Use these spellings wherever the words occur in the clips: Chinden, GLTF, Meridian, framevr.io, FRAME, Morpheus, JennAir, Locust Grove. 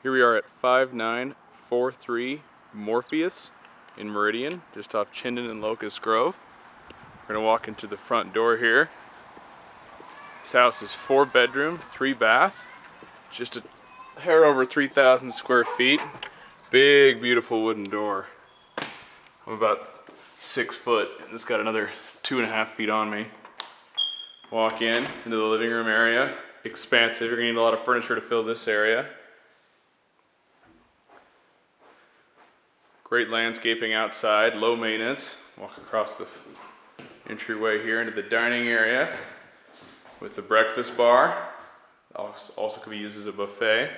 Here we are at 5943 Morpheus in Meridian, just off Chinden and Locust Grove. We're going to walk into the front door here. This house is 4 bedroom, 3 bath, just a hair over 3,000 square feet. Big, beautiful wooden door. I'm about 6 foot, and it's got another 2.5 feet on me. Walk in into the living room area. Expansive, you're going to need a lot of furniture to fill this area. Great landscaping outside, low maintenance. Walk across the entryway here into the dining area with the breakfast bar. Also could be used as a buffet.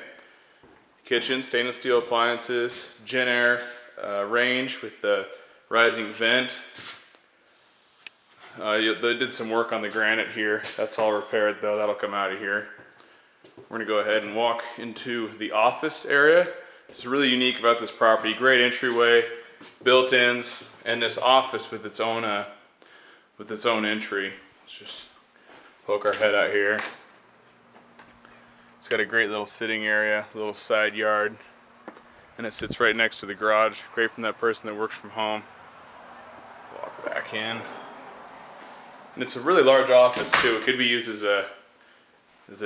Kitchen, stainless steel appliances, JennAir range with the rising vent. They did some work on the granite here. That's all repaired though, that'll come out of here. We're gonna go ahead and walk into the office area. It's really unique about this property. Great entryway, built-ins, and this office with its own entry. Let's just poke our head out here. It's got a great little sitting area, little side yard, and it sits right next to the garage. Great from that person that works from home. Walk back in, and it's a really large office too. It could be used as a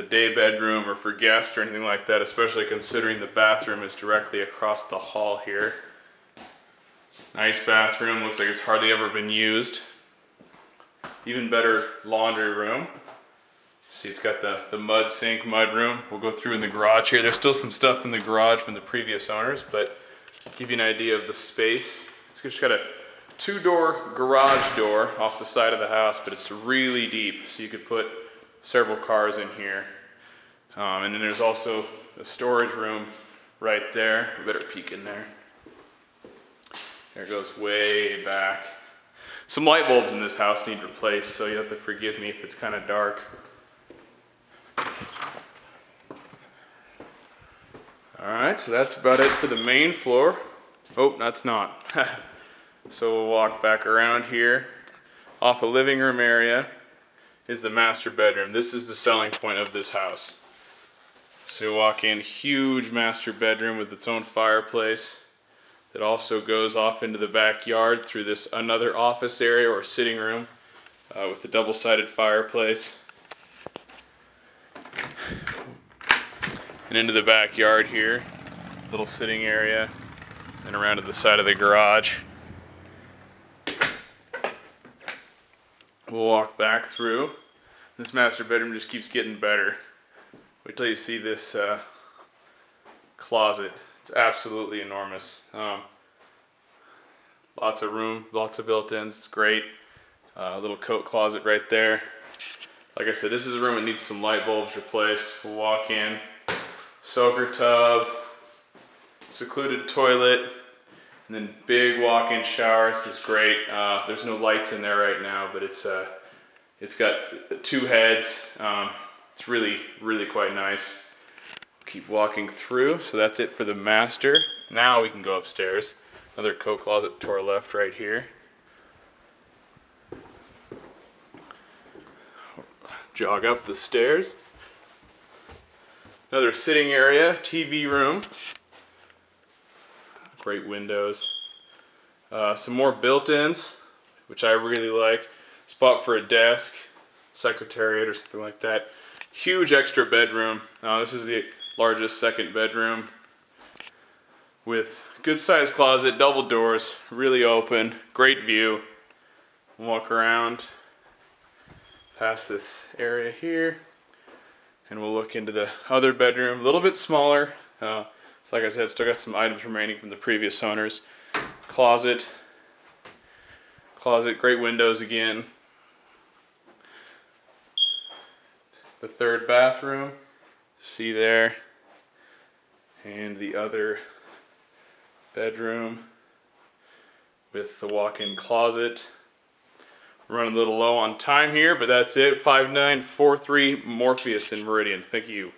day bedroom or for guests or anything like that, especially considering the bathroom is directly across the hall here. Nice bathroom, looks like it's hardly ever been used. Even better laundry room. See, it's got the mud sink, mud room. We'll go through in the garage here. There's still some stuff in the garage from the previous owners, but give you an idea of the space. It's just got a 2-door garage door off the side of the house, but it's really deep, so you could put several cars in here. And then there's also a storage room right there. We better peek in there. There it goes way back. Some light bulbs in this house need replaced, so you have to forgive me if it's kind of dark. Alright, so that's about it for the main floor. Oh, that's not. So we'll walk back around here. Off the living room area is the master bedroom. This is the selling point of this house. So you walk in, huge master bedroom with its own fireplace that also goes off into the backyard through this another office area or sitting room with a double-sided fireplace. And into the backyard here, little sitting area, and around to the side of the garage. We'll walk back through. This master bedroom just keeps getting better. Wait till you see this closet. It's absolutely enormous. Lots of room, lots of built-ins, great. Little coat closet right there. Like I said, this is a room that needs some light bulbs replaced. We'll walk in. Soaker tub, secluded toilet, and then big walk-in shower. This is great. There's no lights in there right now, but it's got 2 heads. It's really quite nice. Keep walking through. So that's it for the master. Now we can go upstairs. Another coat closet to our left right here. Jog up the stairs. Another sitting area, TV room. Great windows. Some more built-ins, which I really like. Spot for a desk, secretariat or something like that. Huge extra bedroom. This is the largest second bedroom with good sized closet, double doors, really open, great view. Walk around past this area here and we'll look into the other bedroom, a little bit smaller. Like I said, still got some items remaining from the previous owners. Closet, great windows again. The third bathroom, see there. And the other bedroom with the walk-in closet. Running a little low on time here, but that's it. 5943 Morpheus in Meridian. Thank you.